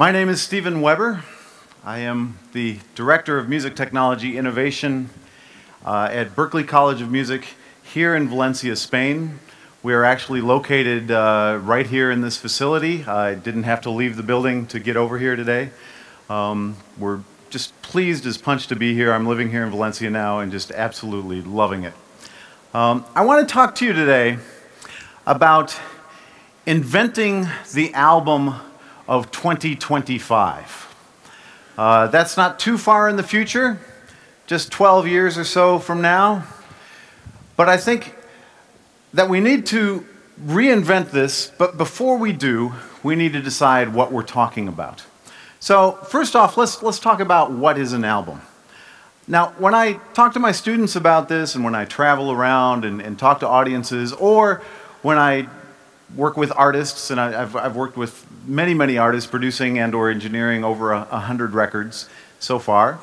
My name is Stephen Weber. I am the Director of Music Technology Innovation at Berklee College of Music here in Valencia, Spain. We are actually located right here in this facility. I didn't have to leave the building to get over here today. We're just pleased as punch to be here. I'm living here in Valencia now and just absolutely loving it. I want to talk to you today about inventing the album of 2025. That's not too far in the future, just 12 years or so from now. But I think that we need to reinvent this, but before we do, we need to decide what we're talking about. So first off, let's talk about what is an album. Now, when I talk to my students about this, and when I travel around and talk to audiences, or when I work with artists, and I've worked with many artists producing and or engineering over 100 records so far.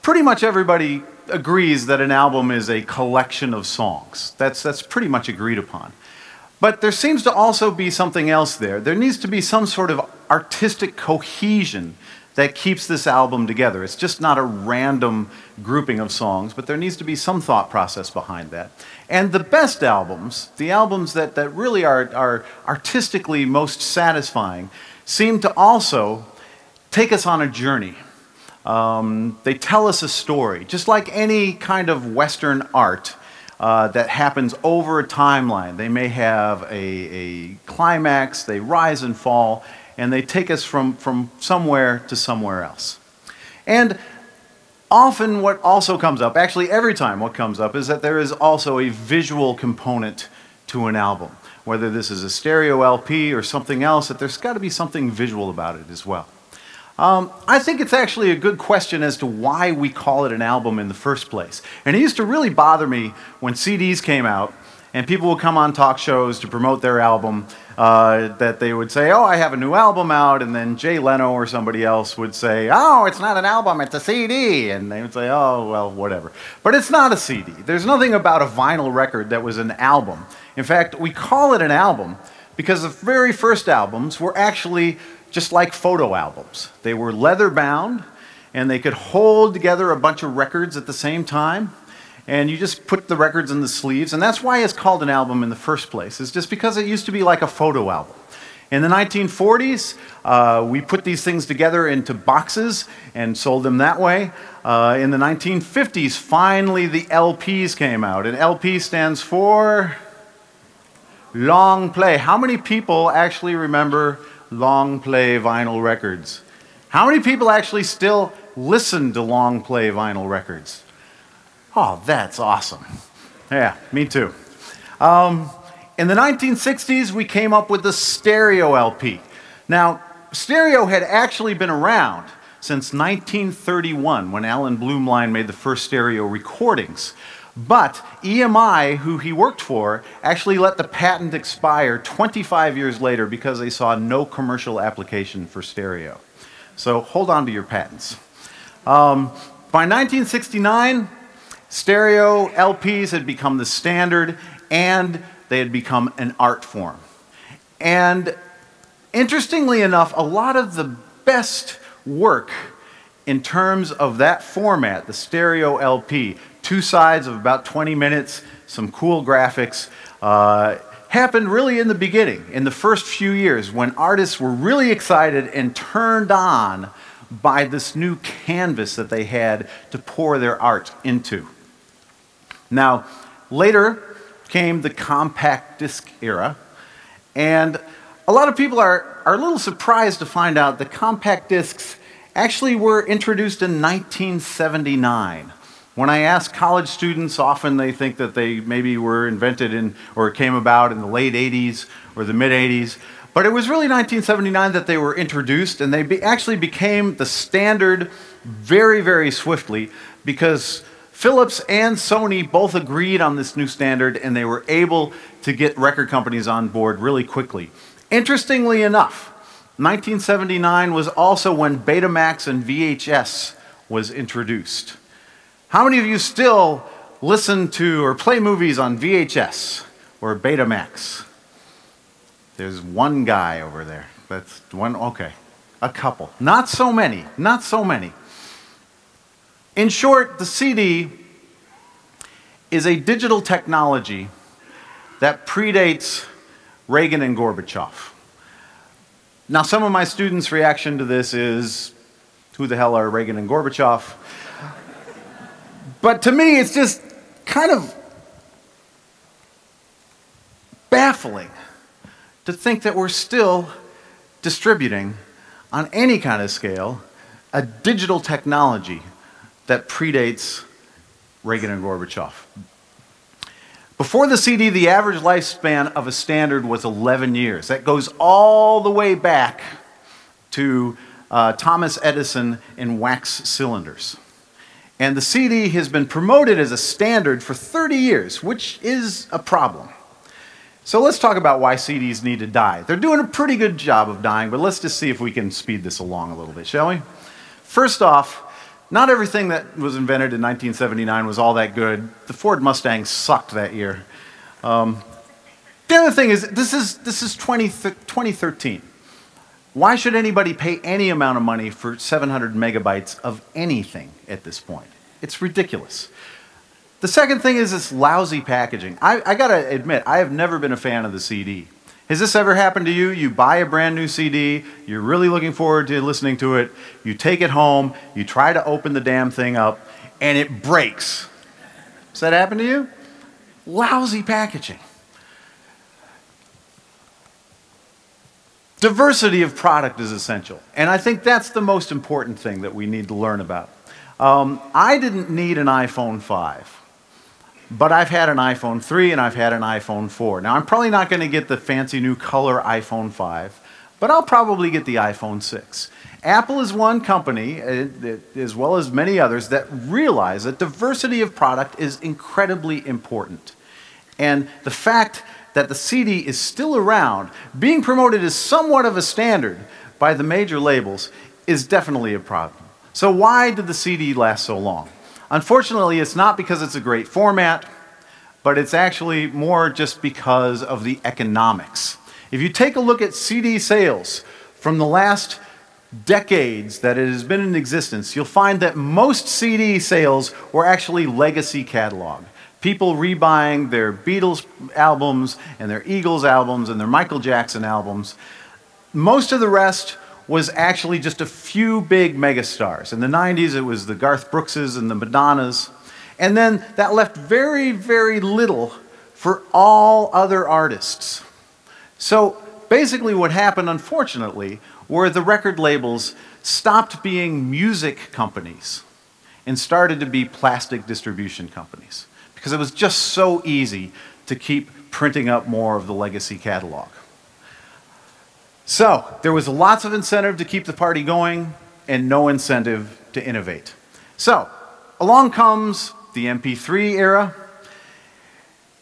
Pretty much everybody agrees that an album is a collection of songs. That's pretty much agreed upon. But there seems to also be something else there. There needs to be some sort of artistic cohesion that keeps this album together. It's just not a random grouping of songs, but there needs to be some thought process behind that. And the best albums, the albums that really are artistically most satisfying, seem to also take us on a journey. They tell us a story, just like any kind of Western art that happens over a timeline. They may have a climax, they rise and fall, and they take us from somewhere to somewhere else. And often what also comes up, actually every time what comes up, is that there is also a visual component to an album. Whether this is a stereo LP or something else, that there's got to be something visual about it as well. I think it's actually a good question as to why we call it an album in the first place. And it used to really bother me when CDs came out and people would come on talk shows to promote their album, that they would say, oh, I have a new album out, and then Jay Leno or somebody else would say, oh, it's not an album, it's a CD, and they would say, oh, well, whatever. But it's not a CD. There's nothing about a vinyl record that was an album. In fact, we call it an album because the very first albums were actually just like photo albums. They were leather-bound, and they could hold together a bunch of records at the same time. And you just put the records in the sleeves, and that's why it's called an album in the first place. It's just because it used to be like a photo album. In the 1940s, we put these things together into boxes and sold them that way. In the 1950s, finally the LPs came out, and LP stands for long play. How many people actually remember long play vinyl records? How many people actually still listen to long play vinyl records? Oh, that's awesome. Yeah, me too. In the 1960s, we came up with the stereo LP. Now, stereo had actually been around since 1931, when Alan Blumlein made the first stereo recordings. But EMI, who he worked for, actually let the patent expire 25 years later because they saw no commercial application for stereo. So hold on to your patents. By 1969, stereo LPs had become the standard, and they had become an art form. And interestingly enough, a lot of the best work in terms of that format, the stereo LP, two sides of about 20 minutes, some cool graphics, happened really in the beginning, in the first few years, when artists were really excited and turned on by this new canvas that they had to pour their art into. Now, later came the compact disc era, and a lot of people are a little surprised to find out that compact discs actually were introduced in 1979. When I ask college students, often they think that they maybe were invented in, or came about in the late 80s or the mid 80s. But it was really 1979 that they were introduced, and they actually became the standard very swiftly, because Philips and Sony both agreed on this new standard, and they were able to get record companies on board really quickly. Interestingly enough, 1979 was also when Betamax and VHS was introduced. How many of you still listen to or play movies on VHS or Betamax? There's one guy over there. That's one, okay. A couple. Not so many. Not so many. In short, the CD is a digital technology that predates Reagan and Gorbachev. Now, some of my students' reaction to this is, who the hell are Reagan and Gorbachev? But to me, it's just kind of baffling to think that we're still distributing, on any kind of scale, a digital technology that predates Reagan and Gorbachev. Before the CD, the average lifespan of a standard was 11 years. That goes all the way back to Thomas Edison in wax cylinders. And the CD has been promoted as a standard for 30 years, which is a problem. So let's talk about why CDs need to die. They're doing a pretty good job of dying, but let's just see if we can speed this along a little bit, shall we? First off, not everything that was invented in 1979 was all that good. The Ford Mustang sucked that year. The other thing is, this is 2013. Why should anybody pay any amount of money for 700 megabytes of anything at this point? It's ridiculous. The second thing is this lousy packaging. I gotta admit, I have never been a fan of the CD. Has this ever happened to you? You buy a brand new CD, you're really looking forward to listening to it, you take it home, you try to open the damn thing up, and it breaks. Has that happened to you? Lousy packaging. Diversity of product is essential, and I think that's the most important thing that we need to learn about. I didn't need an iPhone 5. But I've had an iPhone 3 and I've had an iPhone 4. Now, I'm probably not going to get the fancy new color iPhone 5, but I'll probably get the iPhone 6. Apple is one company, as well as many others, that realize that diversity of product is incredibly important. And the fact that the CD is still around, being promoted as somewhat of a standard by the major labels, is definitely a problem. So why did the CD last so long? Unfortunately, it's not because it's a great format, but it's actually more just because of the economics. If you take a look at CD sales from the last decades that it has been in existence, you'll find that most CD sales were actually legacy catalog. People rebuying their Beatles albums and their Eagles albums and their Michael Jackson albums. Most of the rest was actually just a few big megastars. In the 90s, it was the Garth Brookses and the Madonnas. And then that left very, very little for all other artists. So basically what happened, unfortunately, were the record labels stopped being music companies and started to be plastic distribution companies, because it was just so easy to keep printing up more of the legacy catalog. So, there was lots of incentive to keep the party going and no incentive to innovate. So, along comes the MP3 era,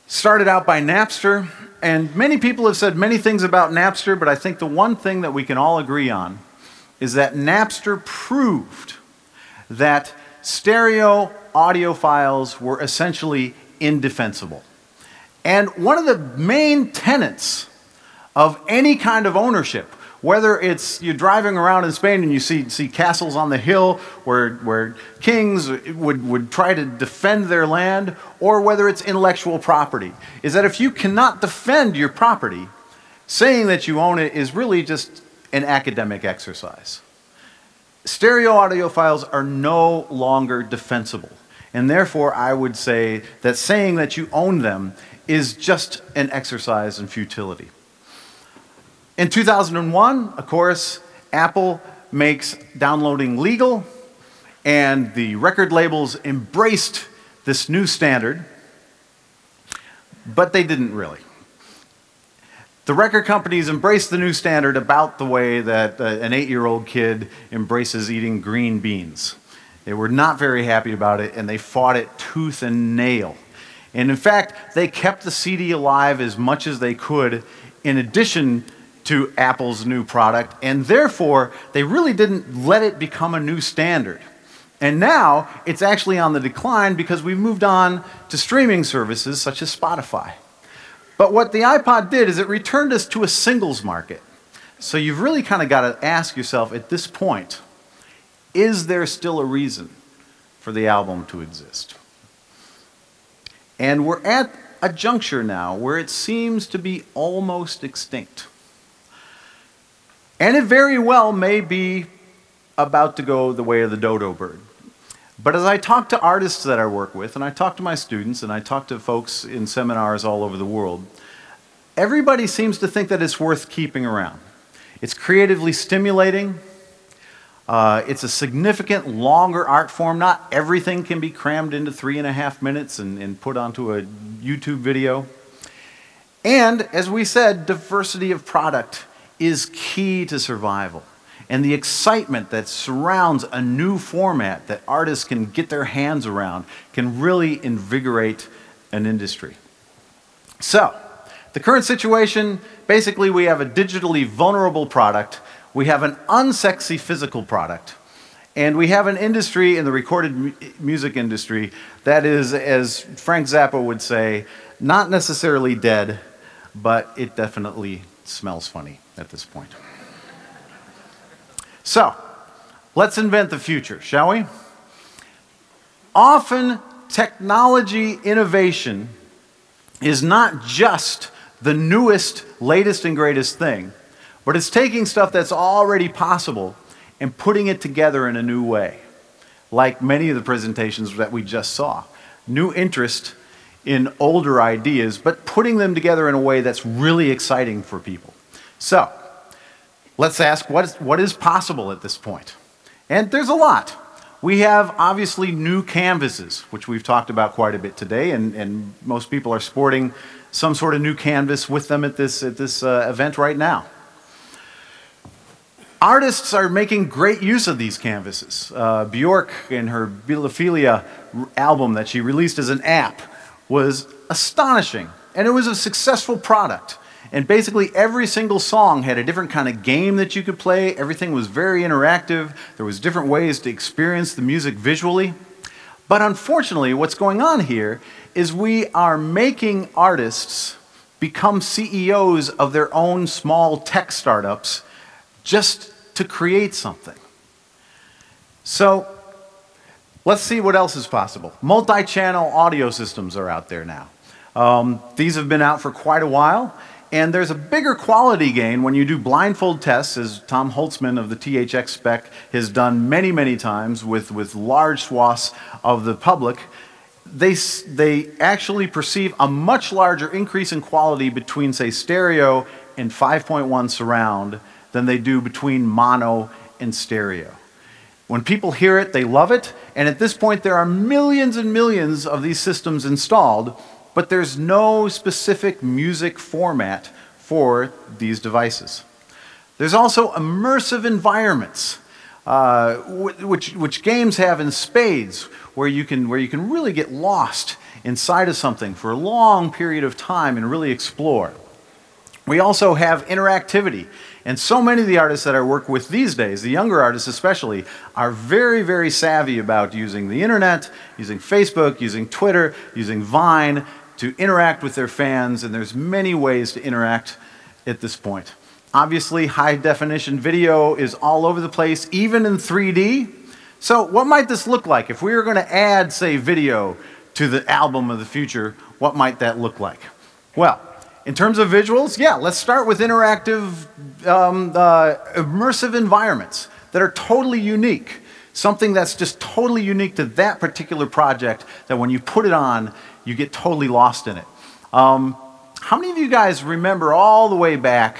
started out by Napster, and many people have said many things about Napster, but I think the one thing that we can all agree on is that Napster proved that stereo audio files were essentially indefensible. And one of the main tenets of any kind of ownership, whether it's you're driving around in Spain and you see castles on the hill where kings would try to defend their land, or whether it's intellectual property, is that if you cannot defend your property, saying that you own it is really just an academic exercise. Stereo audio files are no longer defensible, and therefore I would say that saying that you own them is just an exercise in futility. In 2001, of course, Apple makes downloading legal, and the record labels embraced this new standard, but they didn't really. The record companies embraced the new standard about the way that an 8-year-old kid embraces eating green beans. They were not very happy about it, and they fought it tooth and nail. And in fact, they kept the CD alive as much as they could, in addition to Apple's new product, and therefore they really didn't let it become a new standard. And now it's actually on the decline because we've moved on to streaming services such as Spotify. But what the iPod did is it returned us to a singles market. So you've really kind of got to ask yourself at this point, is there still a reason for the album to exist? And we're at a juncture now where it seems to be almost extinct. And it very well may be about to go the way of the dodo bird. But as I talk to artists that I work with, and I talk to my students, and I talk to folks in seminars all over the world, everybody seems to think that it's worth keeping around. It's creatively stimulating. It's a significant longer art form. Not everything can be crammed into 3.5 minutes and put onto a YouTube video. And as we said, diversity of product is key to survival. And the excitement that surrounds a new format that artists can get their hands around can really invigorate an industry. So, the current situation, basically we have a digitally vulnerable product, we have an unsexy physical product, and we have an industry in the recorded music industry that is, as Frank Zappa would say, not necessarily dead, but it definitely smells funny at this point. So, let's invent the future, shall we? Often, technology innovation is not just the newest, latest, and greatest thing, but it's taking stuff that's already possible and putting it together in a new way, like many of the presentations that we just saw. New interest in older ideas, but putting them together in a way that's really exciting for people. So, let's ask what is possible at this point. And there's a lot. We have obviously new canvases, which we've talked about quite a bit today, and most people are sporting some sort of new canvas with them at this event right now. Artists are making great use of these canvases. Bjork, in her Biophilia album that she released as an app, was astonishing, and it was a successful product. And basically every single song had a different kind of game that you could play. Everything was very interactive. There was different ways to experience the music visually. But unfortunately, what's going on here is we are making artists become CEOs of their own small tech startups just to create something. So let's see what else is possible. Multi-channel audio systems are out there now. These have been out for quite a while. And there's a bigger quality gain when you do blindfold tests, as Tom Holtzman of the THX spec has done many, many times with large swaths of the public. They actually perceive a much larger increase in quality between, say, stereo and 5.1 surround than they do between mono and stereo. When people hear it, they love it. And at this point, there are millions and millions of these systems installed, but there's no specific music format for these devices. There's also immersive environments, which games have in spades, where you can really get lost inside of something for a long period of time and really explore. We also have interactivity. And so many of the artists that I work with these days, the younger artists especially, are very, very savvy about using the internet, using Facebook, using Twitter, using Vine, to interact with their fans, and there's many ways to interact at this point. Obviously, high-definition video is all over the place, even in 3D. So what might this look like? If we were going to add, say, video to the album of the future, what might that look like? Well, in terms of visuals, yeah, let's start with interactive, immersive environments that are totally unique. Something that's just totally unique to that particular project that when you put it on, you get totally lost in it. How many of you guys remember all the way back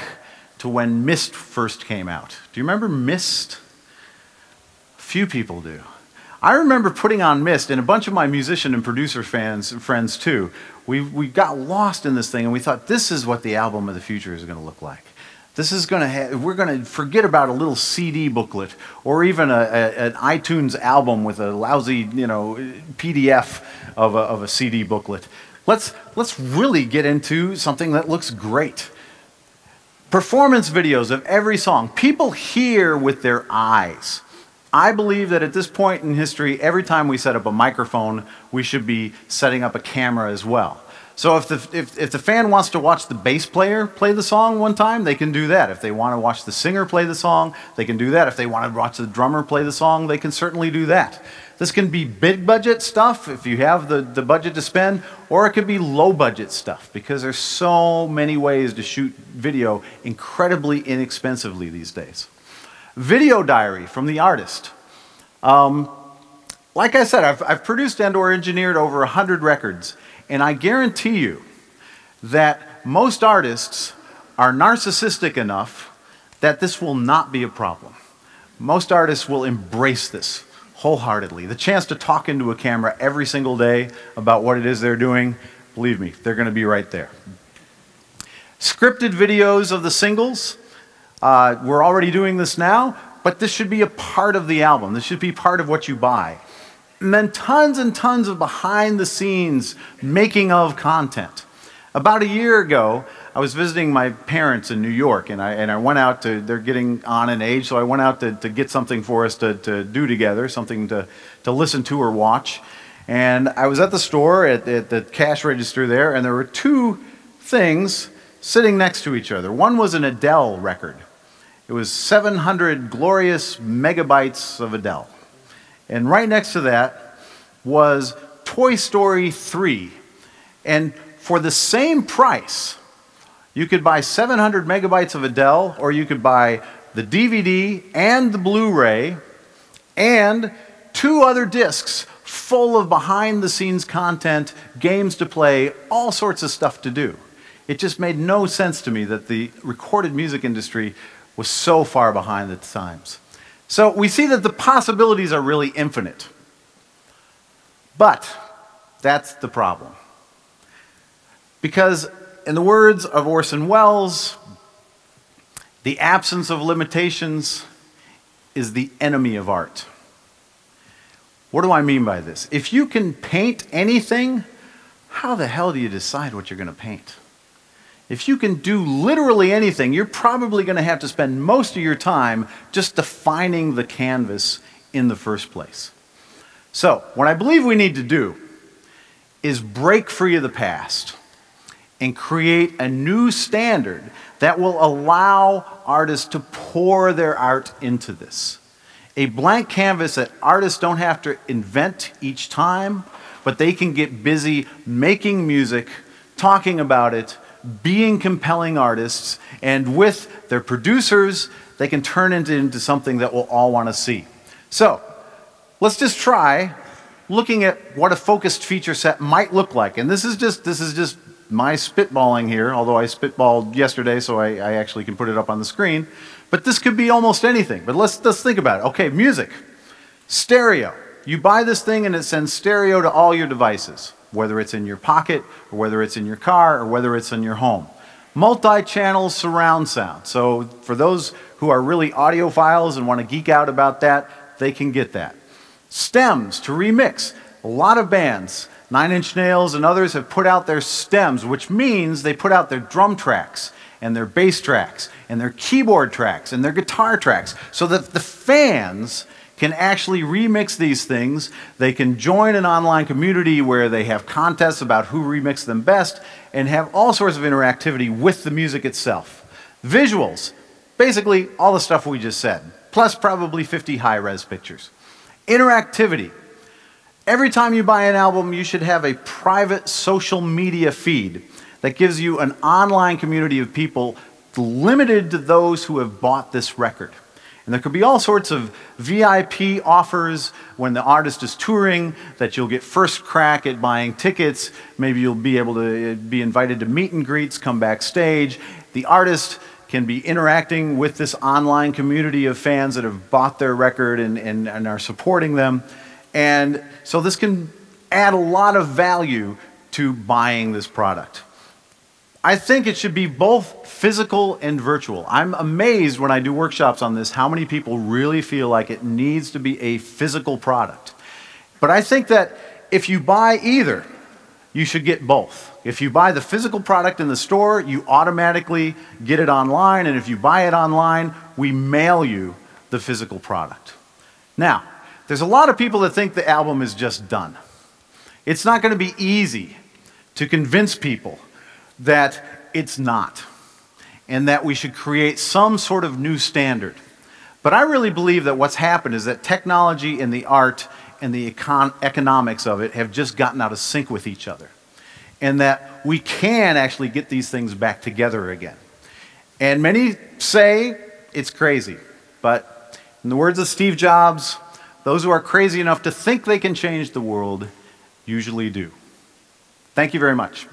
to when Myst first came out? Do you remember Myst? Few people do. I remember putting on Myst, and a bunch of my musician and producer fans and friends too. We got lost in this thing, and we thought, this is what the album of the future is going to look like. This is going to have, we're going to forget about a little CD booklet or even an iTunes album with a lousy, you know, PDF of a CD booklet. Let's really get into something that looks great. Performance videos of every song. People hear with their eyes. I believe that at this point in history, every time we set up a microphone, we should be setting up a camera as well. So if the fan wants to watch the bass player play the song one time, they can do that. If they want to watch the singer play the song, they can do that. If they want to watch the drummer play the song, they can certainly do that. This can be big budget stuff if you have the budget to spend, or it could be low budget stuff because there's so many ways to shoot video incredibly inexpensively these days. Video diary from the artist. Like I said, I've produced and or engineered over 100 records, and I guarantee you that most artists are narcissistic enough that this will not be a problem. Most artists will embrace this wholeheartedly. The chance to talk into a camera every single day about what it is they're doing, believe me, they're going to be right there. Scripted videos of the singles. We're already doing this now, but this should be a part of the album. This should be part of what you buy. And tons of behind-the-scenes making of content. About a year ago, I was visiting my parents in New York, and I went out to, they're getting on in age, so I went out to get something for us to do together, something to listen to or watch. And I was at the store, at the cash register there, and there were two things sitting next to each other. One was an Adele record. It was 700 glorious megabytes of Adele. And right next to that was Toy Story 3. And for the same price, you could buy 700 megabytes of Adele, or you could buy the DVD and the Blu-ray and two other discs full of behind-the-scenes content, games to play, all sorts of stuff to do. It just made no sense to me that the recorded music industry was so far behind the times. So we see that the possibilities are really infinite. But that's the problem. Because in the words of Orson Welles, the absence of limitations is the enemy of art. What do I mean by this? If you can paint anything, how the hell do you decide what you're going to paint? If you can do literally anything, you're probably going to have to spend most of your time just defining the canvas in the first place. So, what I believe we need to do is break free of the past and create a new standard that will allow artists to pour their art into this. A blank canvas that artists don't have to invent each time, but they can get busy making music, talking about it, being compelling artists, and with their producers, they can turn it into something that we'll all want to see. So, let's just try looking at what a focused feature set might look like. And this is just my spitballing here, although I spitballed yesterday, so I actually can put it up on the screen. But this could be almost anything. But let's think about it. Okay, music. Stereo. You buy this thing and it sends stereo to all your devices, whether it's in your pocket, or whether it's in your car, or whether it's in your home. Multi-channel surround sound. So for those who are really audiophiles and want to geek out about that, they can get that. Stems to remix. A lot of bands, Nine Inch Nails and others, have put out their stems, which means they put out their drum tracks, and their bass tracks, and their keyboard tracks, and their guitar tracks, so that the fans can actually remix these things. They can join an online community where they have contests about who remixed them best and have all sorts of interactivity with the music itself. Visuals, basically all the stuff we just said, plus probably 50 high-res pictures. Interactivity. Every time you buy an album, you should have a private social media feed that gives you an online community of people limited to those who have bought this record. And there could be all sorts of VIP offers when the artist is touring, that you'll get first crack at buying tickets. Maybe you'll be able to be invited to meet and greets, come backstage. The artist can be interacting with this online community of fans that have bought their record and are supporting them. And so this can add a lot of value to buying this product. I think it should be both physical and virtual. I'm amazed when I do workshops on this how many people really feel like it needs to be a physical product. But I think that if you buy either, you should get both. If you buy the physical product in the store, you automatically get it online, and if you buy it online, we mail you the physical product. Now, there's a lot of people that think the album is just done. It's not going to be easy to convince people that it's not, and that we should create some sort of new standard. But I really believe that what's happened is that technology and the art and the economics of it have just gotten out of sync with each other, and that we can actually get these things back together again. And many say it's crazy, but in the words of Steve Jobs, those who are crazy enough to think they can change the world usually do. Thank you very much.